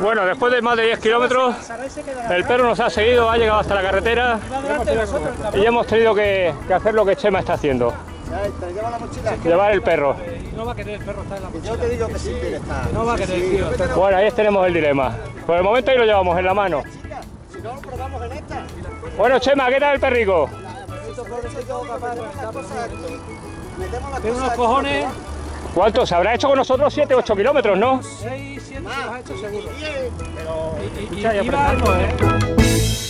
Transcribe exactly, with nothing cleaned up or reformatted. Bueno, después de más de diez kilómetros, el perro nos ha seguido, ha llegado hasta la carretera y hemos tenido que, que hacer lo que Chema está haciendo. Llevar el perro. No va a querer el perro estar en la mochila. Yo te digo que sí quiere estar. No va a querer el perro. Bueno, ahí tenemos el dilema. Por el momento ahí lo llevamos en la mano. Si no, probamos en esta. Bueno, Chema, ¿qué tal el perrico? Tiene unos cojones. ¿Cuántos? Habrá hecho con nosotros siete u ocho kilómetros, ¿no? seis, siete, los ha hecho seguro. Pero...